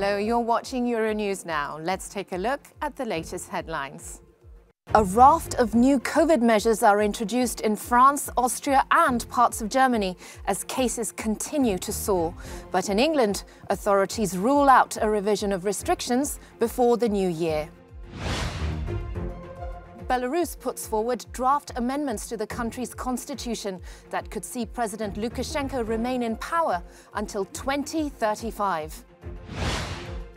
Hello, you're watching Euronews Now. Let's take a look at the latest headlines. A raft of new COVID measures are introduced in France, Austria and parts of Germany as cases continue to soar. But in England, authorities rule out a revision of restrictions before the new year. Belarus puts forward draft amendments to the country's constitution that could see President Lukashenko remain in power until 2035.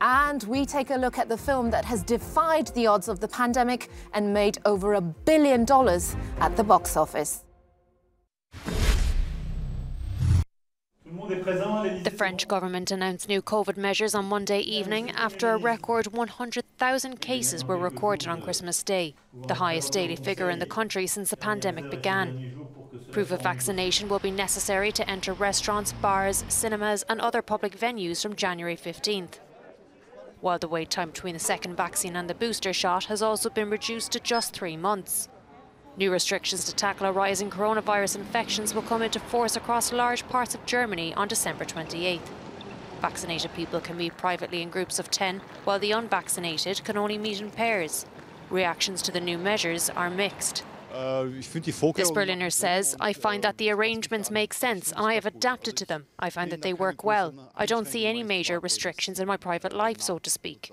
And we take a look at the film that has defied the odds of the pandemic and made over $1 billion at the box office. The French government announced new COVID measures on Monday evening after a record 100,000 cases were recorded on Christmas Day, the highest daily figure in the country since the pandemic began. Proof of vaccination will be necessary to enter restaurants, bars, cinemas and other public venues from January 15th. While the wait time between the second vaccine and the booster shot has also been reduced to just 3 months. New restrictions to tackle a rise in coronavirus infections will come into force across large parts of Germany on December 28th. Vaccinated people can meet privately in groups of 10, while the unvaccinated can only meet in pairs. Reactions to the new measures are mixed. This Berliner says, "I find that the arrangements make sense and I have adapted to them. I find that they work well. I don't see any major restrictions in my private life, so to speak."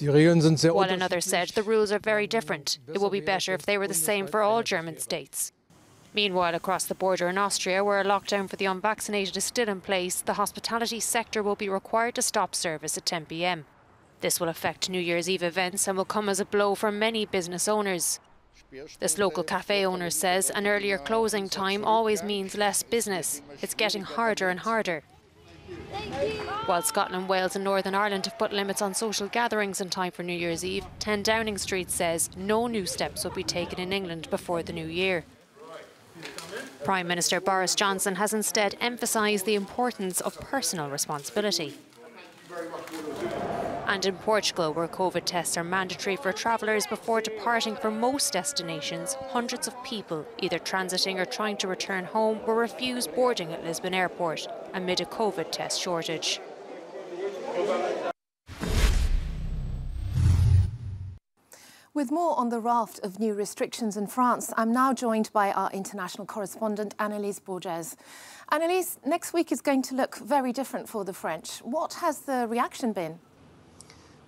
While another said the rules are very different. It would be better if they were the same for all German states. Meanwhile, across the border in Austria, where a lockdown for the unvaccinated is still in place, the hospitality sector will be required to stop service at 10 p.m. This will affect New Year's Eve events and will come as a blow for many business owners. This local cafe owner says an earlier closing time always means less business. It's getting harder and harder. While Scotland, Wales and Northern Ireland have put limits on social gatherings in time for New Year's Eve, 10 Downing Street says no new steps will be taken in England before the new year. Prime Minister Boris Johnson has instead emphasised the importance of personal responsibility. And in Portugal, where COVID tests are mandatory for travellers before departing for most destinations, hundreds of people, either transiting or trying to return home, were refused boarding at Lisbon Airport amid a COVID test shortage. With more on the raft of new restrictions in France, I'm now joined by our international correspondent, Annelise Bourges. Annelise, next week is going to look very different for the French. What has the reaction been?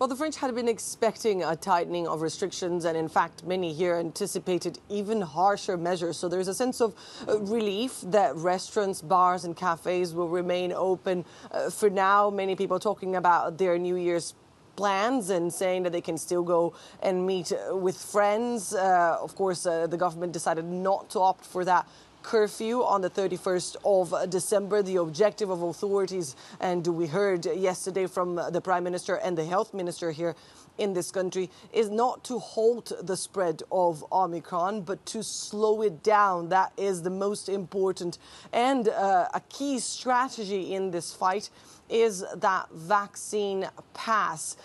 Well, the French had been expecting a tightening of restrictions and, in fact, many here anticipated even harsher measures. So there's a sense of relief that restaurants, bars and cafes will remain open for now. Many people talking about their New Year's plans and saying that they can still go and meet with friends. Of course, the government decided not to opt for that curfew on the 31st of December. The objective of authorities, and we heard yesterday from the Prime Minister and the Health Minister here in this country, is not to halt the spread of Omicron, but to slow it down. That is the most important. And a key strategy in this fight is that vaccine pass.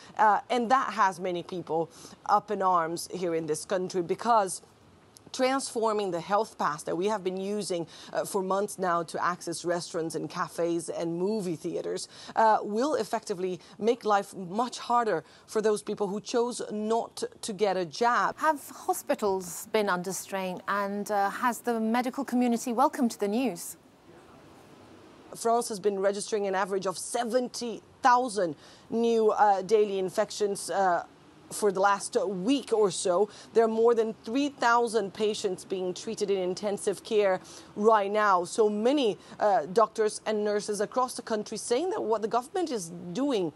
And that has many people up in arms here in this country, because transforming the health pass that we have been using for months now to access restaurants and cafes and movie theaters will effectively make life much harder for those people who chose not to get a jab. Have hospitals been under strain, and has the medical community welcomed the news? France has been registering an average of 70,000 new daily infections for the last week or so. There are more than 3,000 patients being treated in intensive care right now. So many doctors and nurses across the country saying that what the government is doing,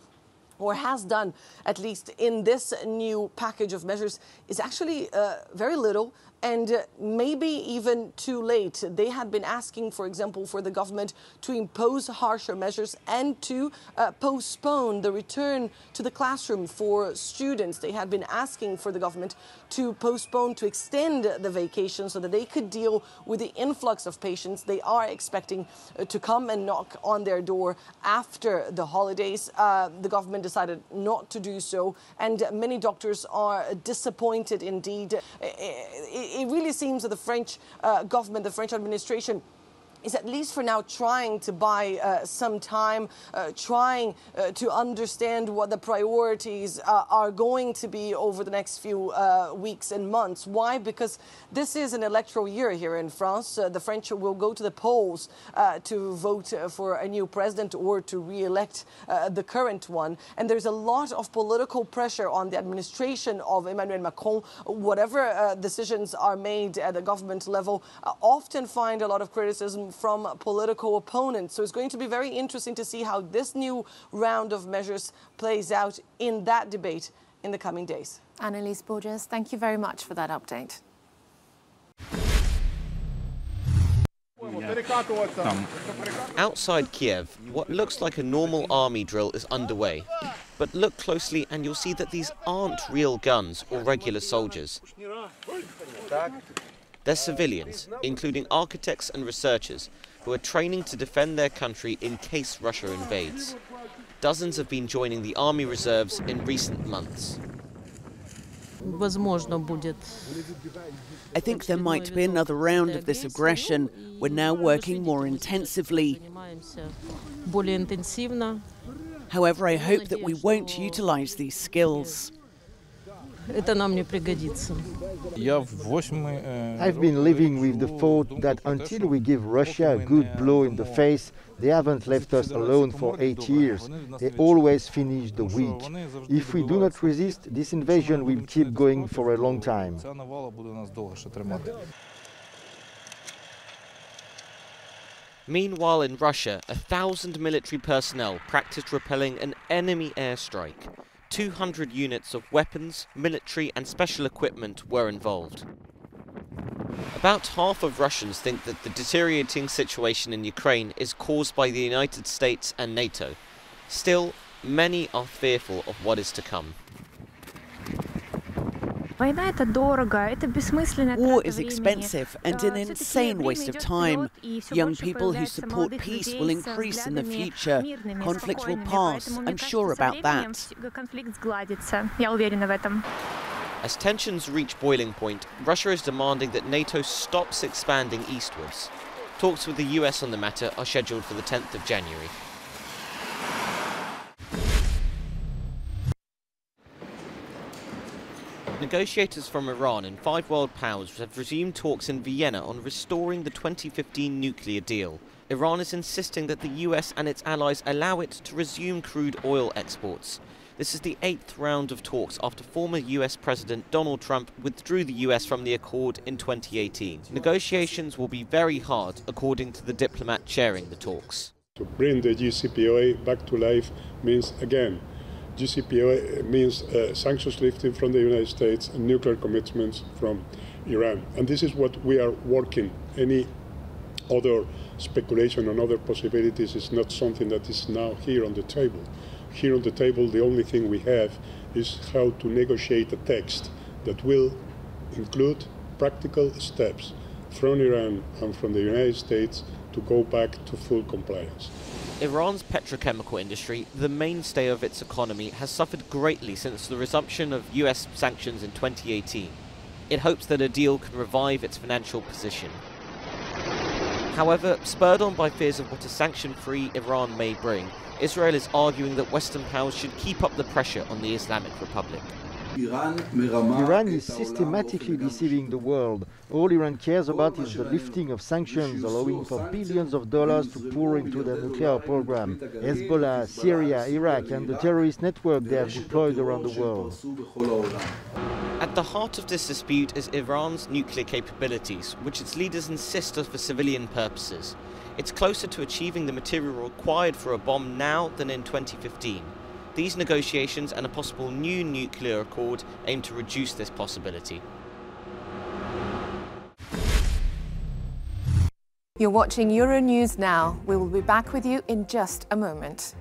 or has done at least in this new package of measures, is actually very little and maybe even too late. They had been asking, for example, for the government to impose harsher measures and to postpone the return to the classroom for students. They had been asking for the government to postpone, to extend the vacation so that they could deal with the influx of patients they are expecting to come and knock on their door after the holidays. The government decided not to do so, and many doctors are disappointed indeed. It really seems that the French government, the French administration, is at least for now trying to buy some time, trying to understand what the priorities are going to be over the next few weeks and months. Why? Because this is an electoral year here in France. The French will go to the polls to vote for a new president or to re-elect the current one. And there's a lot of political pressure on the administration of Emmanuel Macron. Whatever decisions are made at the government level often find a lot of criticism from political opponents. So it's going to be very interesting to see how this new round of measures plays out in that debate in the coming days. Annelise Bourges, thank you very much for that update. Outside Kiev, what looks like a normal army drill is underway. But look closely and you'll see that these aren't real guns or regular soldiers. They're civilians, including architects and researchers, who are training to defend their country in case Russia invades. Dozens have been joining the army reserves in recent months. I think there might be another round of this aggression. We're now working more intensively. However, I hope that we won't utilize these skills. I've been living with the thought that until we give Russia a good blow in the face, they haven't left us alone for 8 years. They always finish the weak. If we do not resist, this invasion will keep going for a long time. Meanwhile, in Russia, 1,000 military personnel practiced repelling an enemy airstrike. 200 units of weapons, military and special equipment were involved. About half of Russians think that the deteriorating situation in Ukraine is caused by the United States and NATO. Still, many are fearful of what is to come. War is expensive and an insane waste of time. Young people who support peace will increase in the future. Conflict will pass, I'm sure about that. As tensions reach boiling point, Russia is demanding that NATO stops expanding eastwards. Talks with the US on the matter are scheduled for the 10th of January. Negotiators from Iran and 5 world powers have resumed talks in Vienna on restoring the 2015 nuclear deal. Iran is insisting that the US and its allies allow it to resume crude oil exports. This is the 8th round of talks after former US President Donald Trump withdrew the US from the accord in 2018. Negotiations will be very hard, according to the diplomat chairing the talks. To bring the JCPOA back to life means, again, JCPOA means sanctions lifting from the United States and nuclear commitments from Iran. And this is what we are working. Any other speculation on other possibilities is not something that is now here on the table. Here on the table, the only thing we have is how to negotiate a text that will include practical steps from Iran and from the United States to go back to full compliance. Iran's petrochemical industry, the mainstay of its economy, has suffered greatly since the resumption of US sanctions in 2018. It hopes that a deal can revive its financial position. However, spurred on by fears of what a sanction-free Iran may bring, Israel is arguing that Western powers should keep up the pressure on the Islamic Republic. Iran is systematically deceiving the world. All Iran cares about is the lifting of sanctions, allowing for billions of dollars to pour into their nuclear program. Hezbollah, Syria, Iraq and the terrorist network they have deployed around the world. At the heart of this dispute is Iran's nuclear capabilities, which its leaders insist are for civilian purposes. It's closer to achieving the material required for a bomb now than in 2015. These negotiations and a possible new nuclear accord aim to reduce this possibility. You're watching Euronews Now. We will be back with you in just a moment.